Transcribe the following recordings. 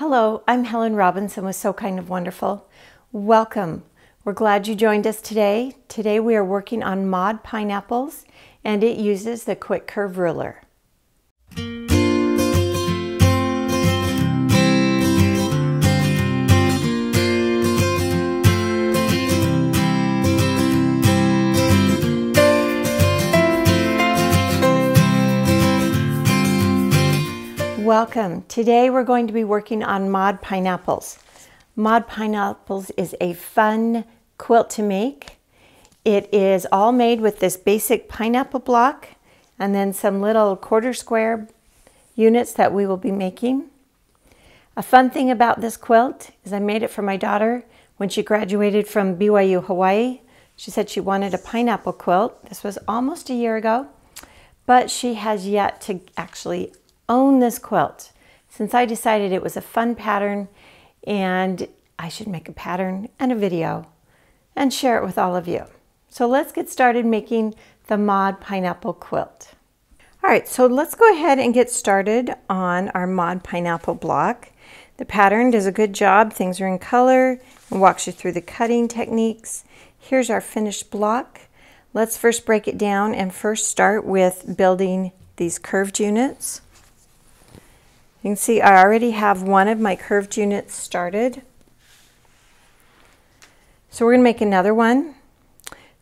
Hello, I'm Helen Robinson with Sew Kind of Wonderful. Welcome. We're glad you joined us today. Today we are working on Mod Pineapples and it uses the Quick Curve Ruler. Welcome. Today we're going to be working on Mod Pineapples. Mod Pineapples is a fun quilt to make. It is all made with this basic pineapple block and then some little quarter square units that we will be making. A fun thing about this quilt is I made it for my daughter when she graduated from BYU Hawaii. She said she wanted a pineapple quilt. This was almost a year ago, but she has yet to actually own this quilt. Since I decided it was a fun pattern and I should make a pattern and a video and share it with all of you. So let's get started making the Mod Pineapple quilt. All right, so let's go ahead and get started on our Mod Pineapple block. The pattern does a good job. Things are in color and walks you through the cutting techniques. Here's our finished block. Let's first break it down and first start with building these curved units. You can see I already have one of my curved units started. So we're going to make another one.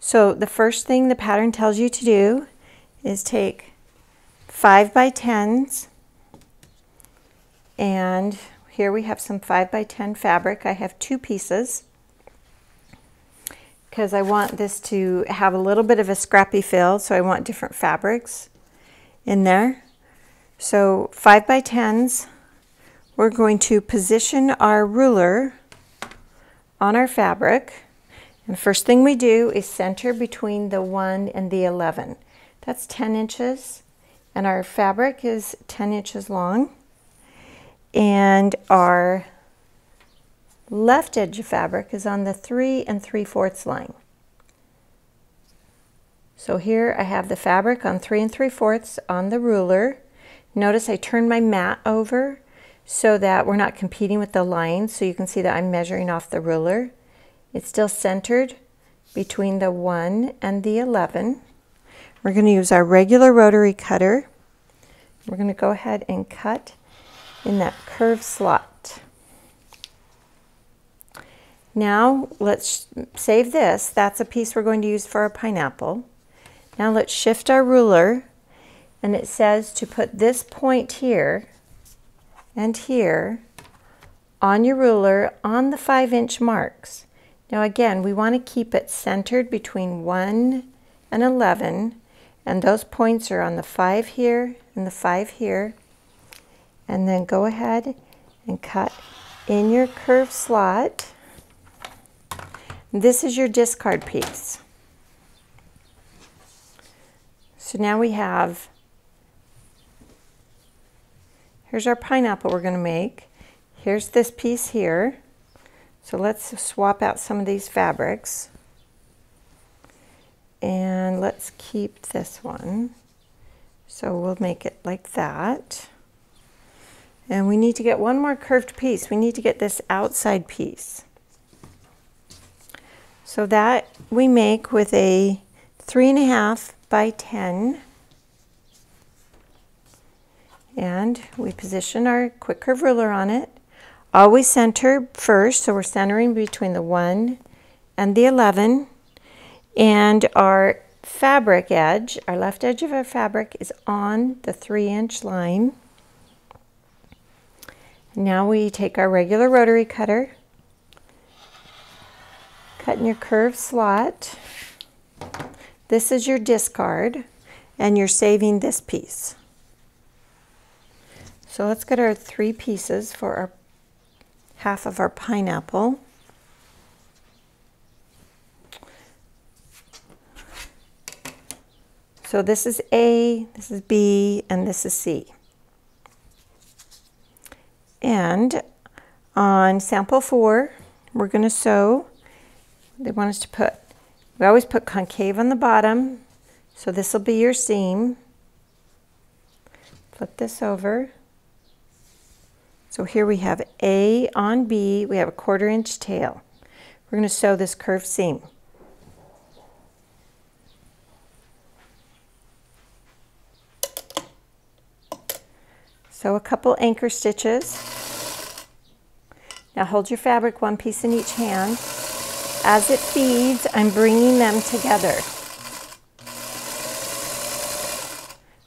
So the first thing the pattern tells you to do is take 5x10s. And here we have some 5x10 fabric. I have two pieces because I want this to have a little bit of a scrappy feel. So I want different fabrics in there. So 5x10s, we're going to position our ruler on our fabric. And first thing we do is center between the 1 and the 11. That's 10 inches. And our fabric is 10 inches long. And our left edge of fabric is on the 3 3/4 line. So here I have the fabric on 3 3/4 on the ruler. Notice I turned my mat over so that we're not competing with the lines, so you can see that I'm measuring off the ruler. It's still centered between the 1 and the 11. We're going to use our regular rotary cutter. We're going to go ahead and cut in that curved slot. Now let's save this. That's a piece we're going to use for our pineapple. Now let's shift our ruler. And it says to put this point here and here on your ruler on the 5-inch marks. Now again, we want to keep it centered between 1 and 11, and those points are on the 5 here and the 5 here. And then go ahead and cut in your curved slot. This is your discard piece. So now we have, here's our pineapple we're going to make. Here's this piece here. So let's swap out some of these fabrics. And let's keep this one. So we'll make it like that. And we need to get one more curved piece. We need to get this outside piece. So that we make with a 3.5 by 10. And we position our quick curve ruler on it. Always center first, so we're centering between the 1 and the 11. And our fabric edge, our left edge of our fabric is on the 3-inch line. Now we take our regular rotary cutter, cut in your curved slot. This is your discard, and you're saving this piece. So let's get our 3 pieces for our half of our pineapple. So this is A, this is B, and this is C. And on sample 4, we're going to sew. They want us to put, we always put concave on the bottom. So this will be your seam. Flip this over. So here we have A on B, we have a 1/4 inch tail. We're going to sew this curved seam. Sew a couple anchor stitches. Now hold your fabric one piece in each hand. As it feeds, I'm bringing them together.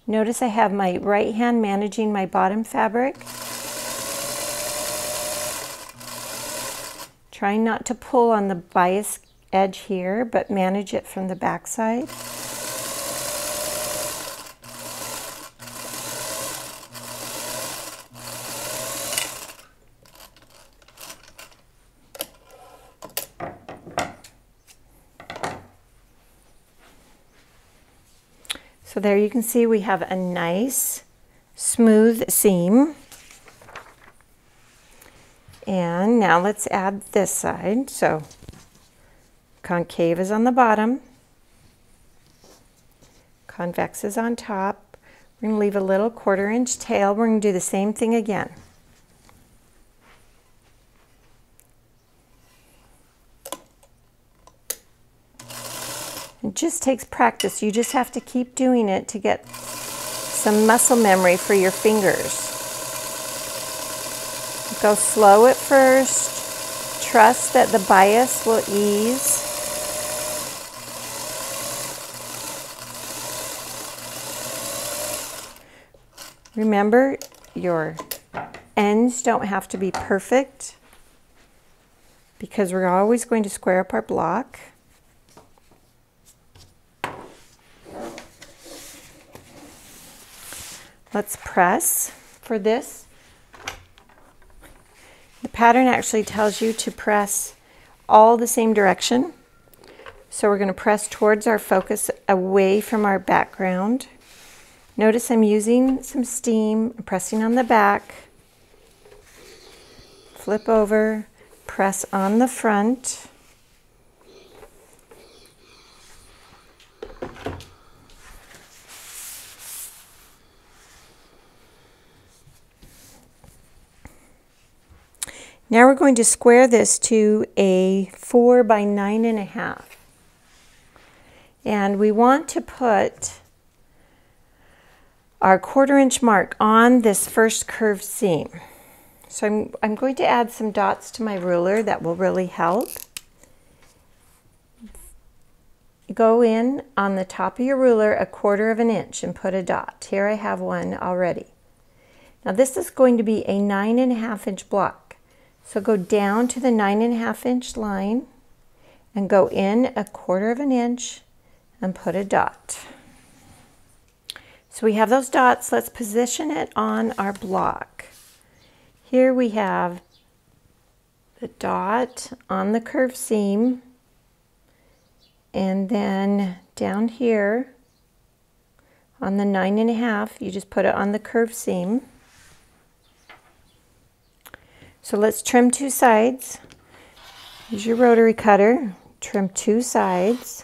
Notice I have my right hand managing my bottom fabric. Trying not to pull on the bias edge here, but manage it from the back side. So there you can see we have a nice smooth seam. And now let's add this side. So concave is on the bottom, convex is on top. We're going to leave a little 1/4 inch tail. We're going to do the same thing again. It just takes practice. You just have to keep doing it to get some muscle memory for your fingers. Go slow at first, trust that the bias will ease. Remember, your ends don't have to be perfect because we're always going to square up our block. Let's press for this. The pattern actually tells you to press all the same direction. So we're going to press towards our focus, away from our background. Notice I'm using some steam, pressing on the back, flip over, press on the front. Now we're going to square this to a 4 by 9.5. And we want to put our 1/4 inch mark on this first curved seam. So I'm going to add some dots to my ruler that will really help. Go in on the top of your ruler 1/4 inch and put a dot. Here I have one already. Now this is going to be a 9.5 inch block. So go down to the 9.5 inch line and go in 1/4 inch and put a dot. So we have those dots. Let's position it on our block. Here we have the dot on the curved seam, and then down here on the 9.5, you just put it on the curved seam. So let's trim two sides. Use your rotary cutter, trim two sides.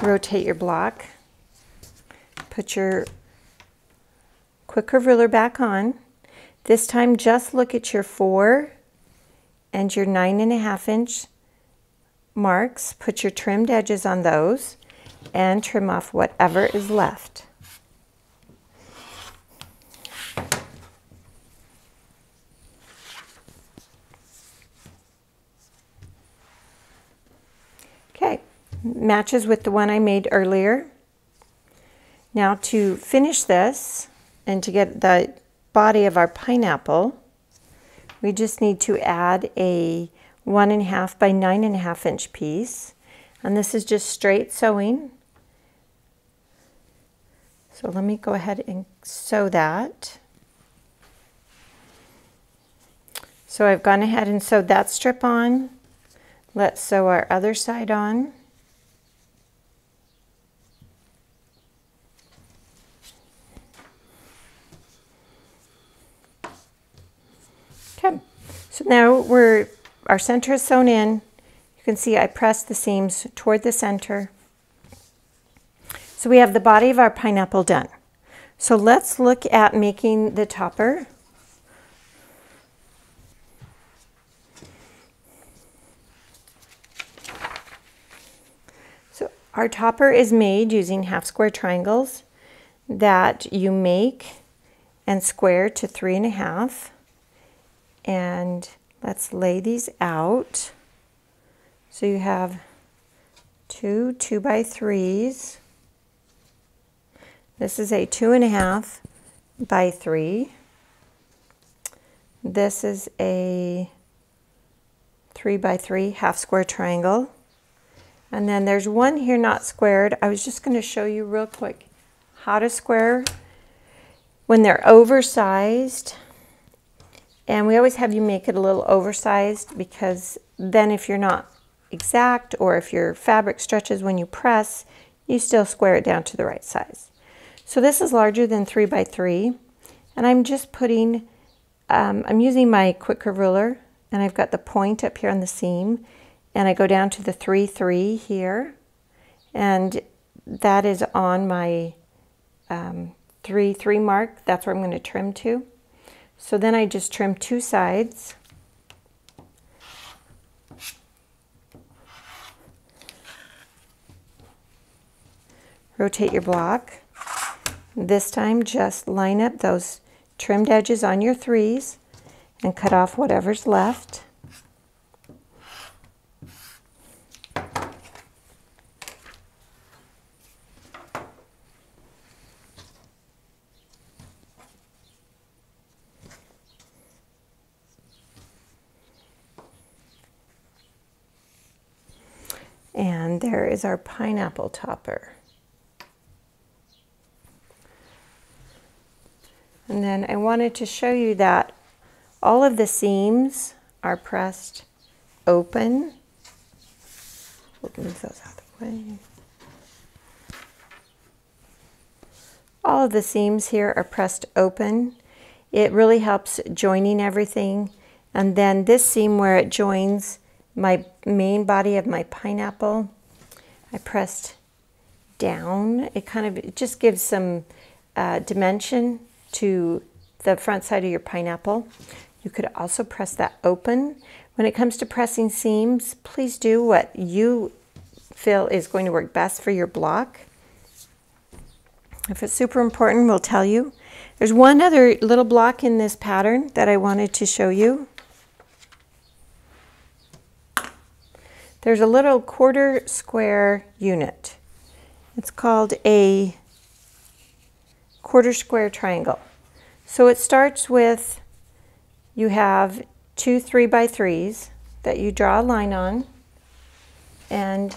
Rotate your block. Put your Quick Curve ruler back on. This time just look at your 4 and your 9.5 inch marks. Put your trimmed edges on those and trim off whatever is left. Matches with the one I made earlier. Now to finish this and to get the body of our pineapple, we just need to add a 1.5 by 9.5 inch piece, and this is just straight sewing. So let me go ahead and sew that. So I've gone ahead and sewed that strip on. Let's sew our other side on. So now our center is sewn in. You can see I pressed the seams toward the center. So we have the body of our pineapple done. So let's look at making the topper. So our topper is made using half square triangles that you make and square to 3.5. And let's lay these out. So you have 2 2x3s. This is a 2.5 by 3. This is a 3 by 3 half square triangle. And then there's one here not squared. I was just going to show you real quick how to square when they're oversized. And we always have you make it a little oversized, because then if you're not exact, or if your fabric stretches when you press, you still square it down to the right size. So this is larger than 3 by 3, and I'm just putting, I'm using my Quick Curve Ruler, and I've got the point up here on the seam, and I go down to the 3 3 here, and that is on my 3 3 mark. That's where I'm going to trim to. So then I just trim two sides. Rotate your block. This time just line up those trimmed edges on your 3s and cut off whatever's left. And there is our pineapple topper. And then I wanted to show you that all of the seams are pressed open. We'll move those out of the way. All of the seams here are pressed open. It really helps joining everything. And then this seam where it joins my main body of my pineapple, I pressed down. It just gives some dimension to the front side of your pineapple. You could also press that open. When it comes to pressing seams, please do what you feel is going to work best for your block. If it's super important, we'll tell you. There's one other little block in this pattern that I wanted to show you. There's a little quarter square unit. It's called a quarter square triangle. So it starts with, you have 2 3 by 3s that you draw a line on and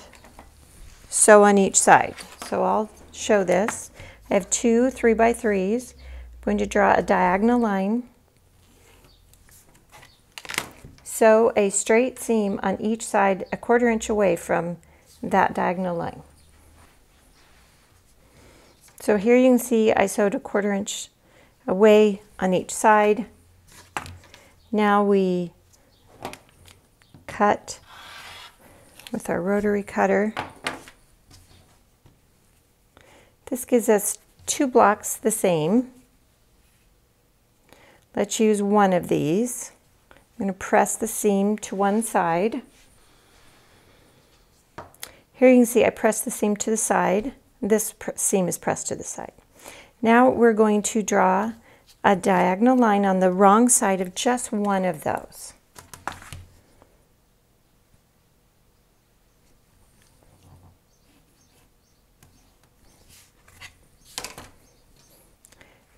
sew on each side. So I'll show this. I have 2 3 by 3s. I'm going to draw a diagonal line. Sew a straight seam on each side 1/4 inch away from that diagonal line. So here you can see I sewed 1/4 inch away on each side. Now we cut with our rotary cutter. This gives us two blocks the same. Let's use one of these. I'm going to press the seam to one side. Here you can see I press the seam to the side. This seam is pressed to the side. Now we're going to draw a diagonal line on the wrong side of just one of those.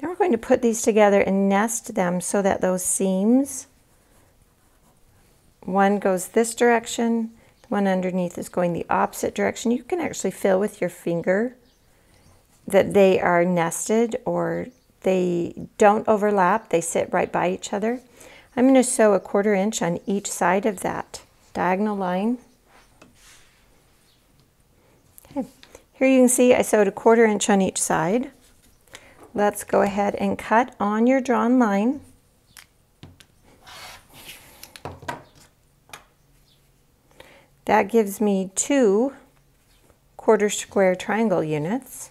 Now we're going to put these together and nest them so that those seams, one goes this direction, the one underneath is going the opposite direction. You can actually feel with your finger that they are nested, or they don't overlap, they sit right by each other. I'm going to sew 1/4 inch on each side of that diagonal line. Okay. Here you can see I sewed 1/4 inch on each side. Let's go ahead and cut on your drawn line. That gives me 2 quarter square triangle units.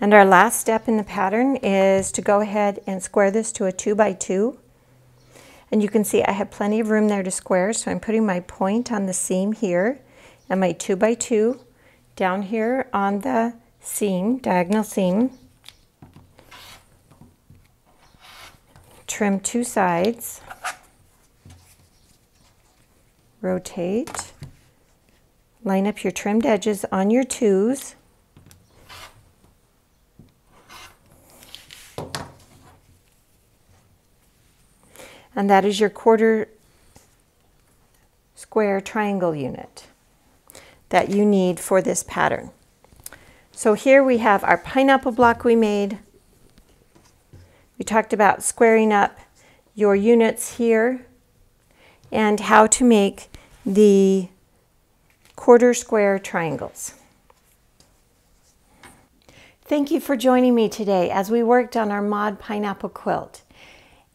And our last step in the pattern is to go ahead and square this to a 2 by 2. And you can see I have plenty of room there to square, so I'm putting my point on the seam here and my 2 by 2 down here on the seam, diagonal seam. Trim two sides, rotate, line up your trimmed edges on your 2s, and that is your quarter square triangle unit that you need for this pattern. So here we have our pineapple block we made. We talked about squaring up your units here and how to make the quarter square triangles. Thank you for joining me today as we worked on our Mod Pineapple quilt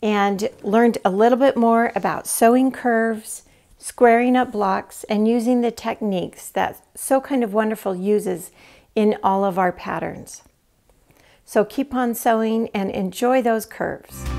and learned a little bit more about sewing curves, squaring up blocks, and using the techniques that Sew Kind of Wonderful uses in all of our patterns. So keep on sewing and enjoy those curves.